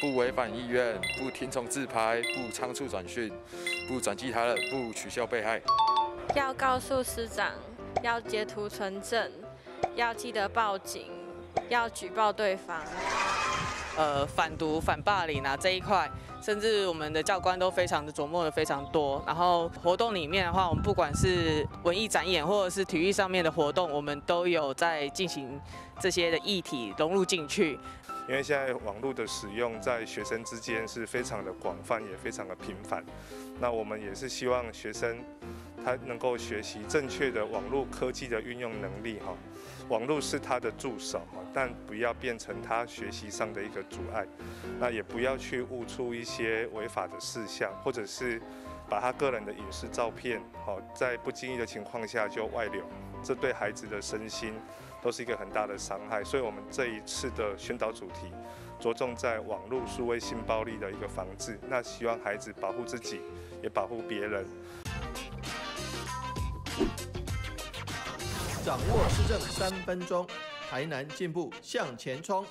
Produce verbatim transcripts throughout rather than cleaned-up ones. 不违反意愿，不听从自拍，不仓促转讯，不转寄他人，不取笑被害。要告诉师长，要截图存证，要记得报警，要举报对方。呃，反毒、反霸凌啊这一块，甚至我们的教官都非常的琢磨的非常多。然后活动里面的话，我们不管是文艺展演或者是体育上面的活动，我们都有在进行这些的议题融入进去。 因为现在网络的使用在学生之间是非常的广泛，也非常的频繁。那我们也是希望学生他能够学习正确的网络科技的运用能力哈。网络是他的助手哈，但不要变成他学习上的一个阻碍。那也不要去误触一些违法的事项，或者是把他个人的隐私照片哦，在不经意的情况下就外流，这对孩子的身心 都是一个很大的伤害，所以我们这一次的宣导主题着重在网络数位性暴力的一个防治，那希望孩子保护自己，也保护别人。掌握市政三分钟，台南进步向前冲。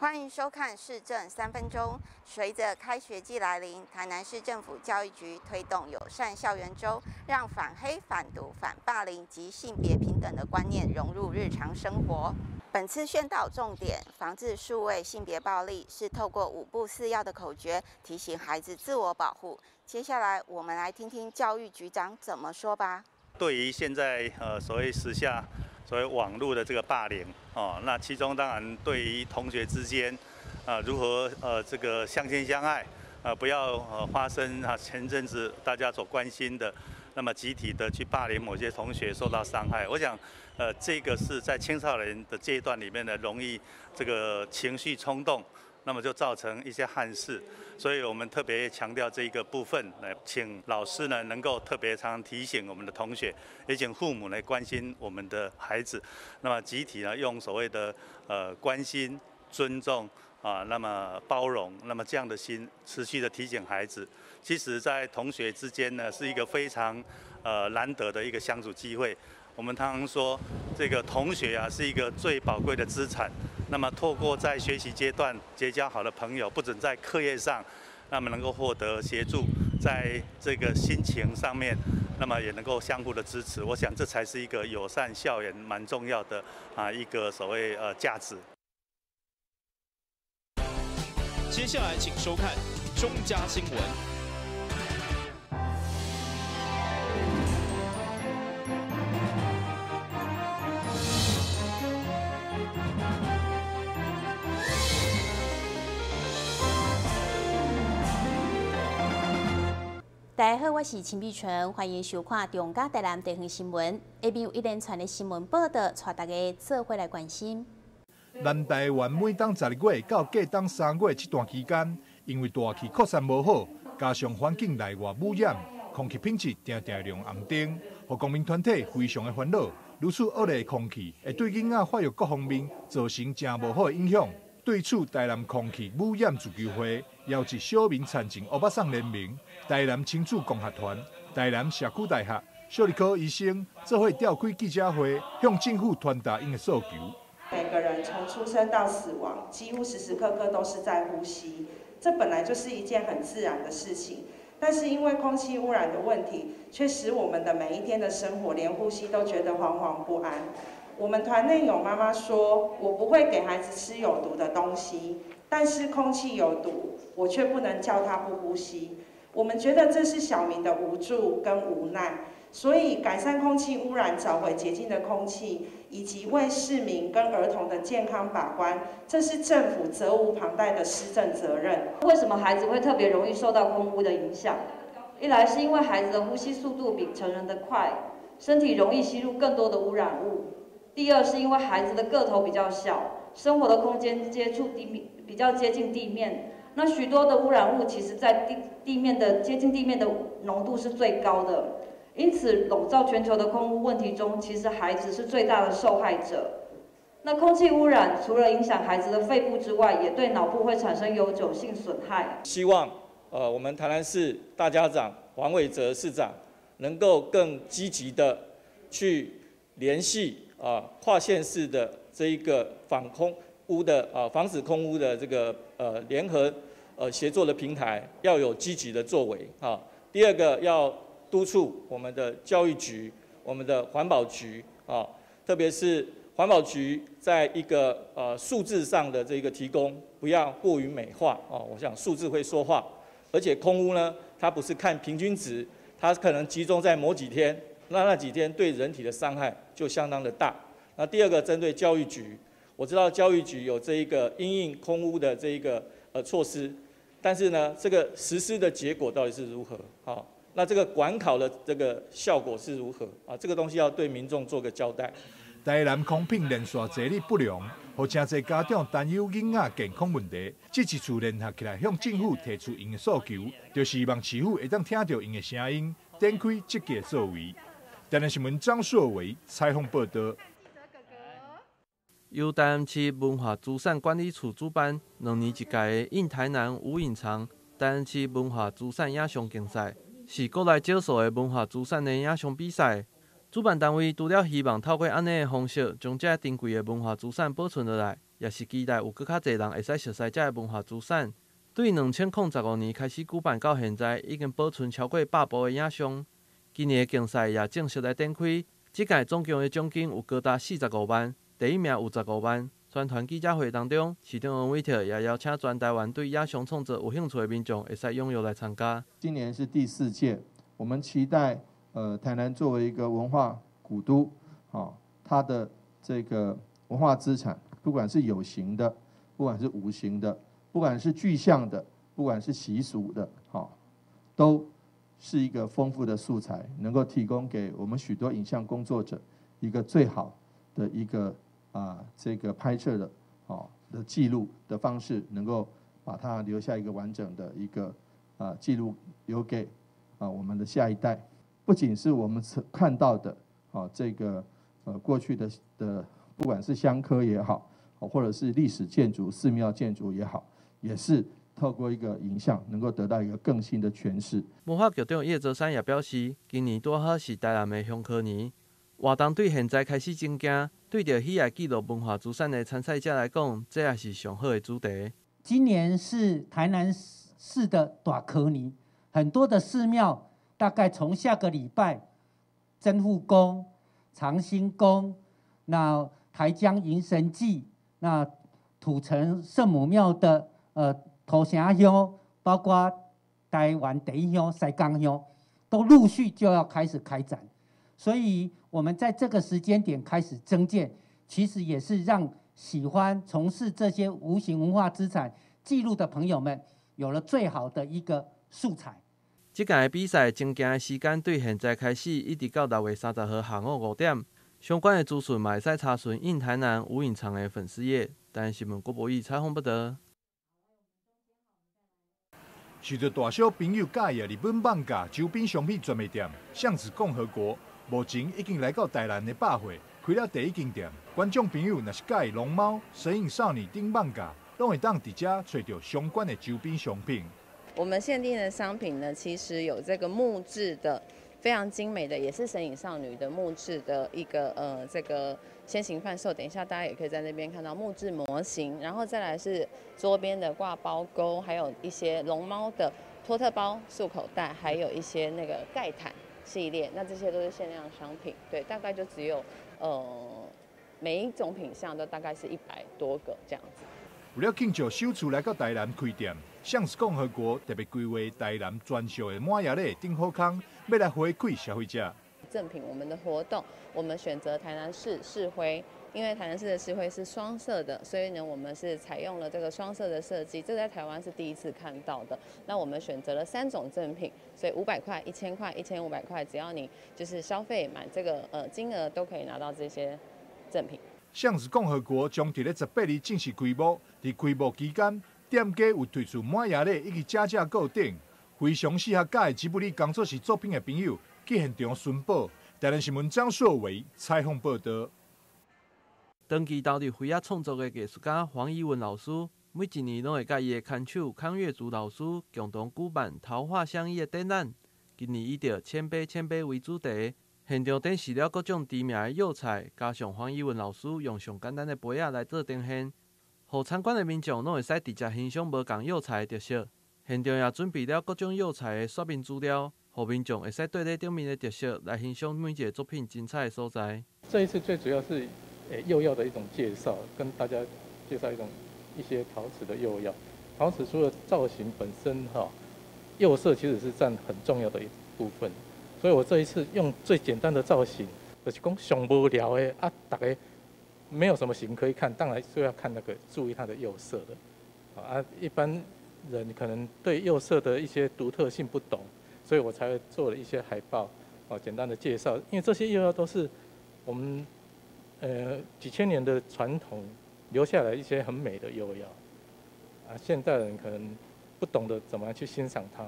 欢迎收看《市政三分钟》。随着开学季来临，台南市政府教育局推动友善校园周，让反黑、反毒、反霸凌及性别平等的观念融入日常生活。本次宣导重点防治数位性别暴力，是透过五不四要的口诀提醒孩子自我保护。接下来，我们来听听教育局长怎么说吧。对于现在呃所谓时下 所以网络的这个霸凌哦，那其中当然对于同学之间，啊、呃、如何呃这个相亲相爱，啊、呃、不要呃发生啊前阵子大家所关心的，那么集体的去霸凌某些同学受到伤害，我想呃这个是在青少年的阶段里面呢，容易这个情绪冲动，那么就造成一些憾事，所以我们特别强调这一个部分，来请老师呢能够特别常常提醒我们的同学，也请父母来关心我们的孩子。那么集体呢用所谓的呃关心、尊重啊，那么包容，那么这样的心持续的提醒孩子。其实，在同学之间呢是一个非常呃难得的一个相处机会。我们常常说，这个同学啊是一个最宝贵的资产。 那么，透过在学习阶段结交好的朋友，不准在课业上，那么能够获得协助，在这个心情上面，那么也能够相互的支持。我想，这才是一个友善校园蛮重要的啊一个所谓呃价值。接下来，请收看中嘉新闻。 大家好，我是秦碧纯，欢迎收看中嘉台南地方新闻。下面有一连串的新闻报道，带大家做伙来关心。南台湾每当十二月到隔冬三月这段期间，因为大气扩散无好，加上环境内外污染，空气品质常常亮红灯，让公民团体非常的烦恼。如此恶劣的空气，会对囡仔发育各方面造成真无好的影响。对此，台南空气污染自救会邀集小民参政欧巴桑联名。 台南亲子共学团、台南社区大学小儿科医生这会召开记者会，向政府传达因的诉求。每个人从出生到死亡，几乎时时刻刻都是在呼吸，这本来就是一件很自然的事情。但是因为空气污染的问题，却使我们的每一天的生活，连呼吸都觉得惶惶不安。我们团内有妈妈说：“我不会给孩子吃有毒的东西，但是空气有毒，我却不能叫他不呼吸。” 我们觉得这是小民的无助跟无奈，所以改善空气污染、找回洁净的空气，以及为市民跟儿童的健康把关，这是政府责无旁贷的施政责任。为什么孩子会特别容易受到空污的影响？一来是因为孩子的呼吸速度比成人的快，身体容易吸入更多的污染物；第二是因为孩子的个头比较小，生活的空间接触地面比较接近地面。 那许多的污染物，其实在地地面的接近地面的浓度是最高的，因此笼罩全球的空污问题中，其实孩子是最大的受害者。那空气污染除了影响孩子的肺部之外，也对脑部会产生永久性损害。希望呃，我们台南市大家长黄伟哲市长能够更积极的去联系啊跨县市的这一个反空污的啊防止空污的这个呃联合。呃协作的平台，要有积极的作为啊。第二个要督促我们的教育局、我们的环保局啊，特别是环保局在一个呃数字上的这个提供，不要过于美化啊。我想数字会说话，而且空污呢，它不是看平均值，它可能集中在某几天，那那几天对人体的伤害就相当的大。那第二个针对教育局。 我知道教育局有这一个因应空污的这一个呃措施，但是呢，这个实施的结果到底是如何？好，那这个管考的这个效果是如何？啊，这个东西要对民众做个交代。台南空品连续坐立不良，互真侪家长担忧囡仔健康问题。这一次联合起来向政府提出因的诉求，就是希望市府会当听到因的声音，展开积极作为。台南新闻张硕维采访报道。 由台南市文化资产管理处主办，两年一届的“印台南无影藏”台南市文化资产影像竞赛，是国内少数的文化资产的影像比赛。主办单位除了希望透过安尼的方式，将这珍贵的文化资产保存落来，也是期待有更较侪人会使熟悉这文化资产。对两千零十五年开始举办到现在，已经保存超过百部的影像。今年的竞赛也正式来展开，这届总共的奖金有高达四十五万。 第一名有十五万。宣传记者会当中，市长王伟特也邀请全台湾对影像创作有兴趣的民众，会使踊跃来参加。今年是第四届，我们期待呃，台南作为一个文化古都，哦，它的这个文化资产，不管是有形的，不管是无形的，不管是具象的，不管是习俗的，哦，都是一个丰富的素材，能够提供给我们许多影像工作者一个最好的一个。 啊，这个拍摄的哦的记录的方式，能够把它留下一个完整的一个啊记录，留给啊我们的下一代。不仅是我们看到的啊这个呃过去的的，不管是香科也好，或者是历史建筑、寺庙建筑也好，也是透过一个影像，能够得到一个更新的诠释。文化局长叶泽山也表示，今年拄好是台南的香科年，活动对现在开始增加。 对着喜爱记录文化资产的参赛者来讲，这也是上好的主题。今年是台南市的大科年，很多的寺庙大概从下个礼拜，真护宫、长兴宫、那台江迎神祭、那土城圣母庙的呃头城乡，包括台湾第一乡、西港乡，都陆续就要开始开展。 所以，我们在这个时间点开始增建，其实也是让喜欢从事这些无形文化资产记录的朋友们，有了最好的一个素材。这届比赛增加的时间对现在开始，一直到六月三十号下午五点。相关的资讯也可以查询印台南无影藏的粉丝页。但新闻郭博义采访不得。 受到大小朋友喜爱日本漫画周边商品专卖店巷子共和国。 目前已经来到台南的百货开了第一间店，观众朋友若是喜欢龙猫、神隐少女等漫画，拢会当伫遮找到相关的周边商品。我们限定的商品呢，其实有这个木质的，非常精美的，也是神隐少女的木质的一个呃这个先行贩售。等一下大家也可以在那边看到木质模型，然后再来是桌边的挂包钩，还有一些龙猫的托特包、束口袋，还有一些那个盖毯。 系列，那这些都是限量商品，对，大概就只有，呃，每一种品项都大概是一百多个这样子。为了庆祝首次来到台南开店，巷子共和国特别规划台南专属的满亚类顶好康，要来回馈消费者。赠品我们的活动，我们选择台南市市徽，因为台南市的市徽是双色的，所以呢，我们是采用了这个双色的设计，这在台湾是第一次看到的。那我们选择了三种赠品。 所以五百块、一千块、一千五百块，只要你就是消费满这个呃金额，都可以拿到这些赠品。巷子共和国将伫咧十八日正式开幕，伫开幕期间，店家有推出满亚类以及加价购等，非常适合喜爱吉卜力工作室作品的朋友去现场寻宝。台南新闻张硕维采访报道。长期投入绘画创作的艺术家黄怡文老师。 每一年拢会甲伊的牵手康月竹老师共同举办桃花相依的展览。今年以着“千杯千杯”为主题，现场展示了各种知名的药材，加上黄怡文老师用上简单的杯仔来做呈现，互参观的民众拢会使直接欣赏无同药材的特色。现场也准备了各种药材的说明资料，让民众会使对这顶面的特色来欣赏每一个作品精彩的所在。这一次最主要是诶釉药的一种介绍，跟大家介绍一种一些陶瓷的釉药。陶瓷除了造型本身哈，釉色其实是占很重要的一部分。所以我这一次用最简单的造型，就是讲上无聊的啊，大家没有什么型可以看，当然就要看那个注意它的釉色的。 啊，一般人可能对釉色的一些独特性不懂，所以我才做了一些海报，哦，简单的介绍。因为这些釉药都是我们呃几千年的传统留下来一些很美的釉药，啊，现代人可能不懂得怎么样去欣赏它。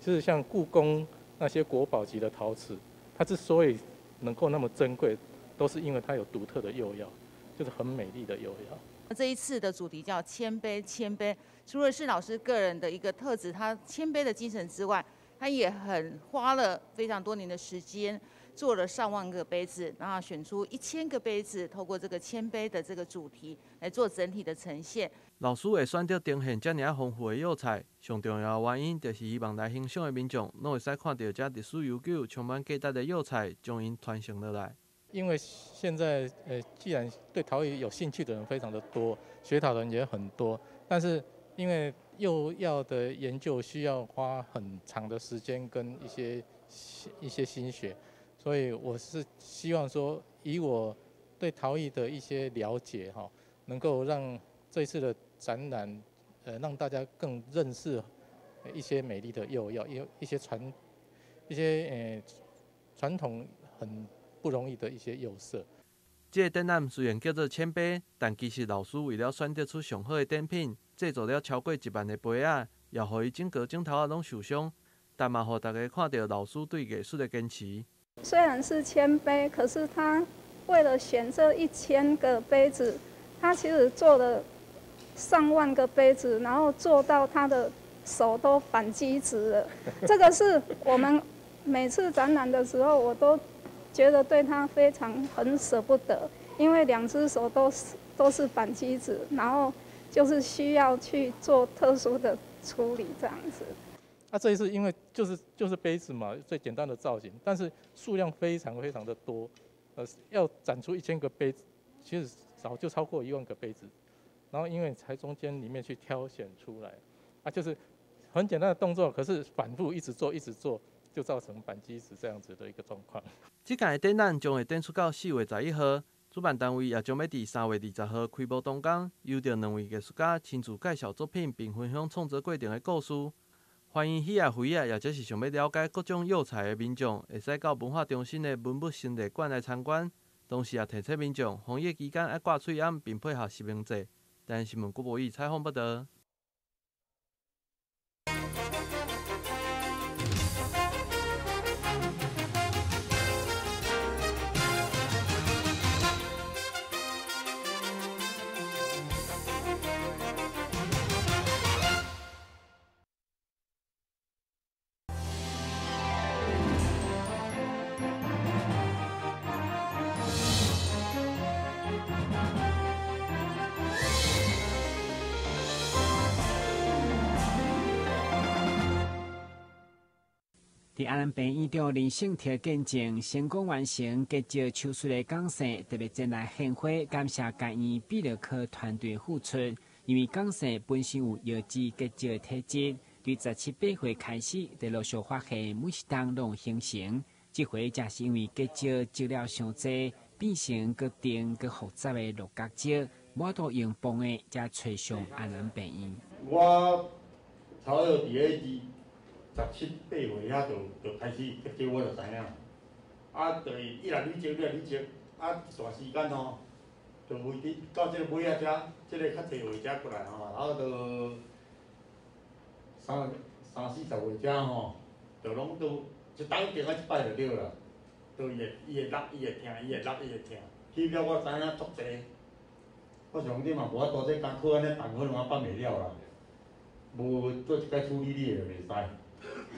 就是像故宫那些国宝级的陶瓷，它之所以能够那么珍贵，都是因为它有独特的釉药，就是很美丽的釉药。 这一次的主题叫谦卑，谦卑除了是老师个人的一个特质，他谦卑的精神之外，他也很花了非常多年的时间，做了上万个杯子，然后选出一千个杯子，透过这个谦卑的这个主题来做整体的呈现。老师会选择呈现这么丰富的药材，上重要的原因就是希望来欣赏的民众，拢会使看到这历史悠久、充满价值的药材，将因传承落来。 因为现在呃，既然对陶艺有兴趣的人非常的多，学陶的人也很多，但是因为釉药的研究需要花很长的时间跟一些一些心血，所以我是希望说，以我对陶艺的一些了解哈，能够让这次的展览呃，让大家更认识一些美丽的釉药，一一些传一些呃传统很。 不容易的一些釉色。这个展览虽然叫做谦卑，但其实老师为了选择出上好的展品，制作了超过一万个杯仔，也让伊整个镜头啊拢受伤，但嘛，让大家看到老师对艺术的坚持。虽然是谦卑，可是他为了选这一千个杯子，他其实做了上万个杯子，然后做到他的手都反机直了。这个是我们每次展览的时候，我都。 觉得对他非常很舍不得，因为两只手都是都是扳机子，然后就是需要去做特殊的处理这样子。啊，这一次因为就是就是杯子嘛，最简单的造型，但是数量非常非常的多，呃，要展出一千个杯子，其实早就超过一万个杯子，然后因为才中间里面去挑选出来，啊，就是很简单的动作，可是反复一直做一直做。 就造成扳机子这样子的一个状况。这届展览将会展出到四月十一号，主办单位也将要伫三月二十号开幕动工，由着两位艺术家亲自介绍作品，并分享创作过程的故事。欢迎喜爱会啊，或者是想要了解各种药材的民众，会使到文化中心的文物陈列馆来参观。同时也提醒民众，防疫期间要挂嘴罩，并配合实名制。但新闻郭博义采访报道。在安南病院长林姓铁见证成功完成结石手术的讲师，特别前来献花，感谢该院泌尿科团队付出。因为讲师本身有腰椎结石体质，对十七八岁开始在陆续发现，每一当拢形成。这回正是因为结石积了伤济，变成个定个复杂的六角石，我都用帮的才找上安南病院。我头有第一支。 十七八岁遐就就开始结石，我就知影。啊，就伊来累积，来累积，啊，一段时间吼，就位伫到即个尾啊只，即、這个较侪位只过来吼，然后就三三四十位只吼，就拢都一当定啊一摆就对啦。就伊会伊会落，伊会疼，伊会落，伊会疼。起了我知影足侪，我想你嘛无法度这艰苦安尼办，可能我办袂了啦。无做一摆处理你就袂使。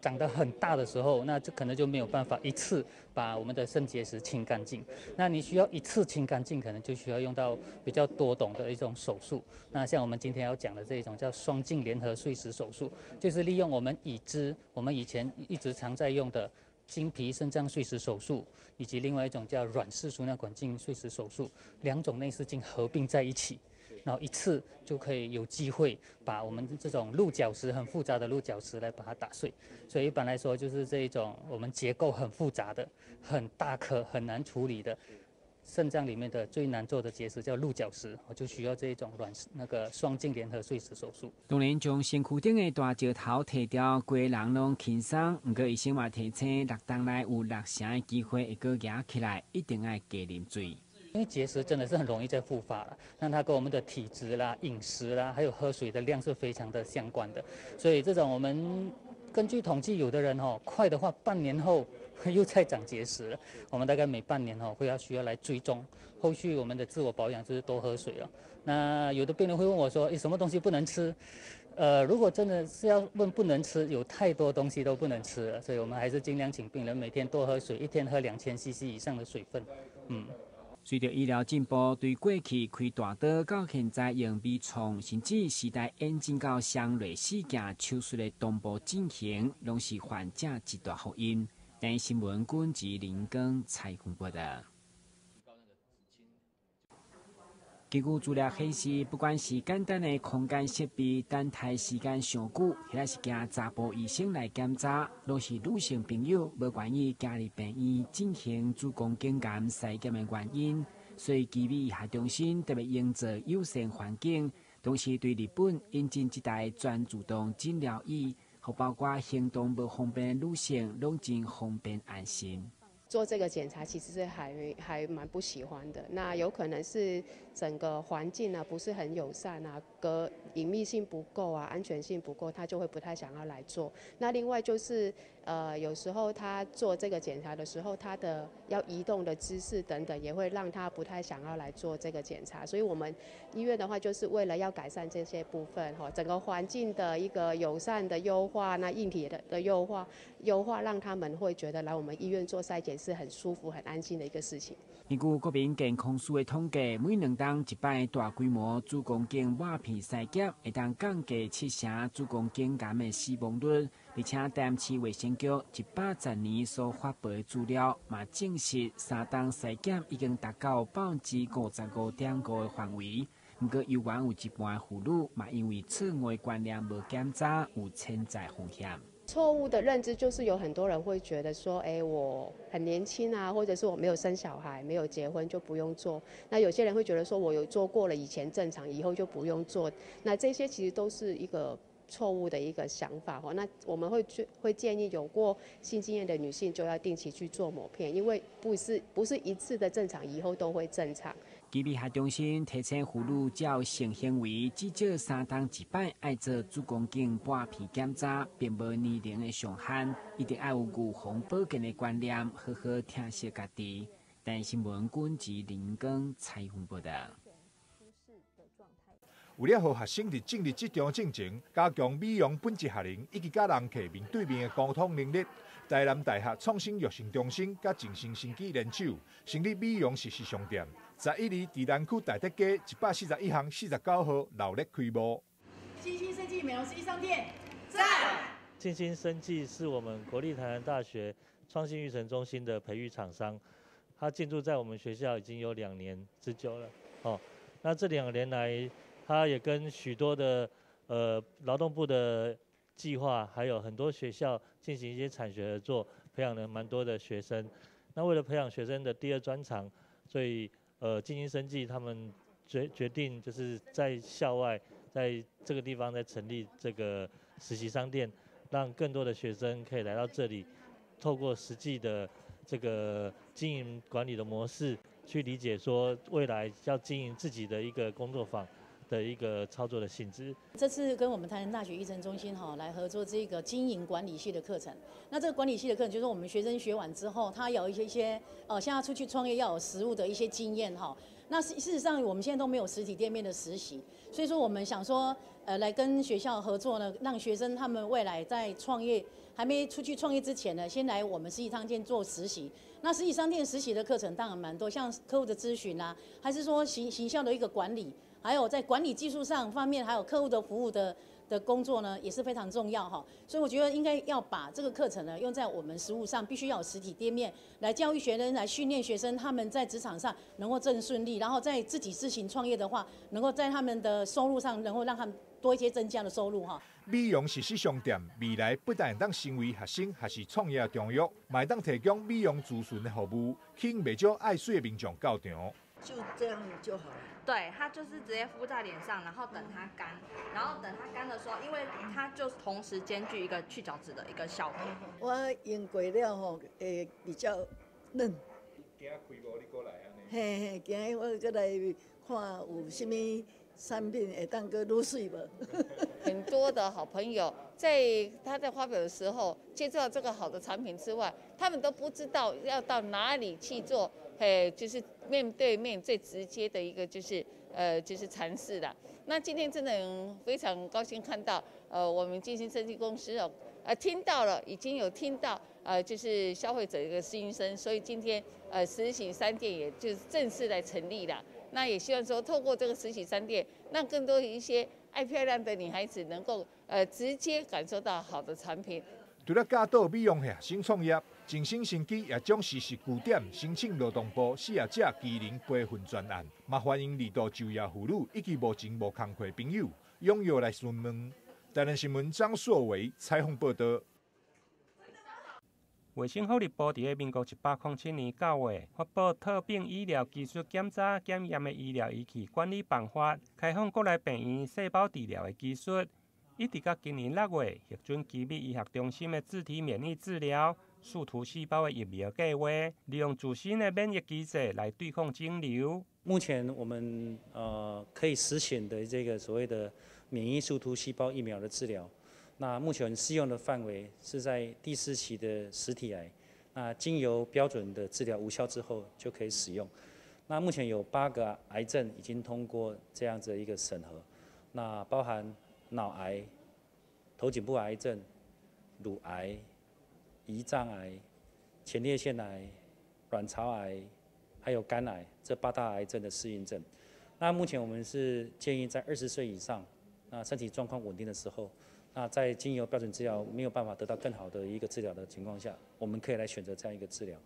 长得很大的时候，那这可能就没有办法一次把我们的肾结石清干净。那你需要一次清干净，可能就需要用到比较多种的一种手术。那像我们今天要讲的这一种叫双镜联合碎石手术，就是利用我们已知、我们以前一直常在用的 经皮肾脏碎石手术，以及另外一种叫软式输尿管镜碎石手术，两种内视镜合并在一起，然后一次就可以有机会把我们这种鹿角石很复杂的鹿角石来把它打碎。所以一般来说，就是这一种我们结构很复杂的、很大颗、很难处理的肾脏里面的最难做的结石叫鹿角石，我就需要这一种软那个双镜联合碎石手术。当然，将身躯顶的大石头摕掉，规人拢轻松。不过医生话提醒，六档内有六成的机会会阁硬起来，一定要加啉水。 因为结石真的是很容易再复发了，那它跟我们的体质啦、饮食啦，还有喝水的量是非常的相关的。所以这种我们根据统计，有的人哦，快的话半年后又再长结石了。我们大概每半年哦会要需要来追踪，后续我们的自我保养就是多喝水哦。那有的病人会问我说，诶，什么东西不能吃？ 呃，如果真的是要问不能吃，有太多东西都不能吃了，所以我们还是尽量请病人每天多喝水，一天喝两千 C C 以上的水分。嗯，随着医疗进步，对过去开大刀到现在用微创，甚至时代演进到相类似镜手术的同步进行，拢是患者一大福音。台新闻编辑林庚采访报道。 根据资料显示，不管是简单的空间设备等待时间上久，或是惊查甫医生来检查，若是女性朋友无愿意加入病院进行子宫颈癌筛检的原因，所以奇美医学中心特别营造友善环境，同时对日本引进一台全自动诊疗椅，和包括行动不方便的女性拢真方便安心。 做这个检查其实是还还蛮不喜欢的，那有可能是整个环境呢、啊、不是很友善啊，隔隐秘性不够啊，安全性不够，他就会不太想要来做。那另外就是呃有时候他做这个检查的时候，他的要移动的姿势等等也会让他不太想要来做这个检查。所以我们医院的话，就是为了要改善这些部分哈，整个环境的一个友善的优化，那硬体的的优化优化，让他们会觉得来我们医院做筛检 是很舒服、很安心的一个事情。根据国民健康署的统计，每两当一摆大规模子宫颈抹片筛检，会当降低七成子宫颈癌的死亡率。而且，台市卫生局一百十年所发布的资料，嘛证实三当筛检已经达到百分之五十五点五的范围。不过，有关有一半妇女嘛因为错误的观念无检查，有潜在风险。 错误的认知就是有很多人会觉得说，哎，我很年轻啊，或者是我没有生小孩、没有结婚就不用做。那有些人会觉得说，我有做过了，以前正常，以后就不用做。那这些其实都是一个 错误的一个想法哈，那我们会会建议有过性经验的女性就要定期去做抹片，因为不是不是一次的正常，以后都会正常。奇美医学中心提醒妇女照性行为至少三当一摆爱做子宫颈抹片检查，并无年龄的上限，一定要有预防保健的观念，好好疼惜家己。台新闻编辑林庚采访报道。 为了让学生伫进入职场进前，加强美容本质学能以及甲人客面对面的沟通能力，台南大学创新育成中心甲振兴新基联手成立美容实时商店，十一日伫南区大德街一百四十一巷四十九号热烈开幕。金星生技美容实时商店，赞！金星生技是我们国立台南大学创新育成中心的培育厂商，它进驻在我们学校已经有两年之久了。哦，那这两年来， 他也跟许多的呃劳动部的计划，还有很多学校进行一些产学合作，培养了蛮多的学生。那为了培养学生的第二专长，所以呃，金星生技他们决决定就是在校外，在这个地方再成立这个实习商店，让更多的学生可以来到这里，透过实际的这个经营管理的模式，去理解说未来要经营自己的一个工作坊。的一个操作的性质。这次跟我们台南大学育成中心哈来合作这个经营管理系的课程。那这个管理系的课程就是我们学生学完之后，他有一些一些呃，现在出去创业要有实务的一些经验哈。那事实上我们现在都没有实体店面的实习，所以说我们想说呃来跟学校合作呢，让学生他们未来在创业还没出去创业之前呢，先来我们实体商店做实习。那实体商店实习的课程当然蛮多，像客户的咨询啦、啊，还是说行行销的一个管理。还有在管理技术上方面，还有客户的服务的的工作呢，也是非常重要哈。所以我觉得应该要把这个课程呢用在我们实务上，必须要有实体店面来教育学生，来训练学生他们在职场上能够更顺利，然后在自己自行创业的话，能够在他们的收入上能够让他们多一些增加的收入哈。美容是时尚店，未来不但当成为学生还是创业重要，也当提供美容咨询的服务，吸引不少爱水的民众到场。就这样就好了。对，它就是直接敷在脸上，然后等它干，然后等它干的时候，因为它就同时兼具一个去角质的一个效果。我用过了吼，诶，比较嫩。今开五你过来啊？嘿嘿，今我过来看有啥物产品会当个入水无？很多的好朋友在他在发表的时候介绍这个好的产品之外，他们都不知道要到哪里去做。呃，就是面对面最直接的一个就是呃，就是尝试啦。那今天真的非常高兴看到，呃，我们建新生技公司哦，呃，听到了，已经有听到，呃，就是消费者一个心声，所以今天呃，实体商店也就是正式来成立了。那也希望说，透过这个实体商店，让更多一些爱漂亮的女孩子能够呃，直接感受到好的产品。除了教导美容下新创业，建新生技也将实施据点申请劳动部失业者技能培训专案，也欢迎二度就业妇女以及无钱无工课朋友踊跃来询问。台南新闻张硕维采访报道。卫生福利部伫咧民国一百零七年九月发布《特病医疗技术检查检验的医疗仪器管理办法》，开放国内病院细胞治疗的技术。一直到今年六月，核准奇美医学中心的自体免疫治疗、树突细胞的疫苗计划，利用自身的免疫机制来对抗肿瘤。目前我们呃可以实行的这个所谓的免疫树突细胞疫苗的治疗，那目前适用的范围是在第四期的实体癌，那经由标准的治疗无效之后就可以使用。那目前有八个癌症已经通过这样子一个审核，那包含脑癌、头颈部癌症、乳癌、胰脏癌、前列腺癌、卵巢癌，还有肝癌，这八大癌症的适应症。那目前我们是建议在二十岁以上，那身体状况稳定的时候，那在经由标准治疗没有办法得到更好的一个治疗的情况下，我们可以来选择这样一个治疗。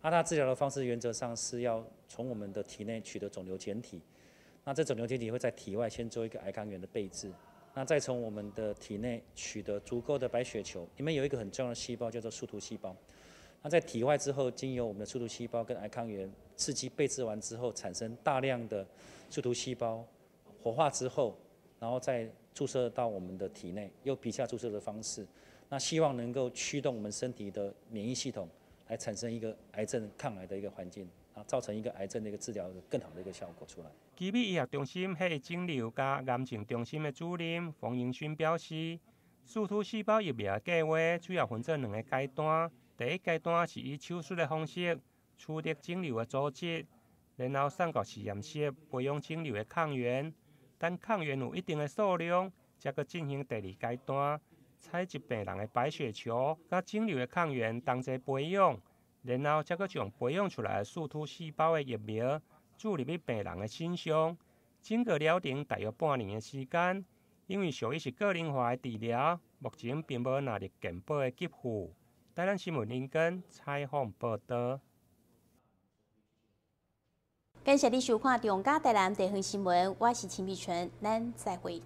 那它治疗的方式原则上是要从我们的体内取得肿瘤检体，那这肿瘤检体会在体外先做一个癌抗原的备制。那再从我们的体内取得足够的白血球，里面有一个很重要的细胞叫做树突细胞。那在体外之后，经由我们的树突细胞跟癌抗原刺激倍质完之后，产生大量的树突细胞活化之后，然后再注射到我们的体内，用皮下注射的方式，那希望能够驱动我们身体的免疫系统来产生一个癌症抗癌的一个环境。啊，造成一个癌症的一个治疗更好的一个效果出来。奇美医学中心系肿瘤加癌症中心的主任冯盈勋表示，树突细胞疫苗计划主要分做两个阶段。第一阶段是以手术的方式取得肿瘤的组织，然后送到实验室培养肿瘤的抗原。等抗原有一定的数量，才阁进行第二阶段，采集病人的白血球甲肿瘤的抗原同齐培养。然后，才阁将培养出来的树突细胞的疫苗注入去病人的身上，整个疗程大约半年的时间。因为属于是个人化的治疗，目前并无纳入健保的给付。台南新闻林根采访报道。感谢你收看《中嘉台南地方新闻》，我是秦碧纯，咱再会。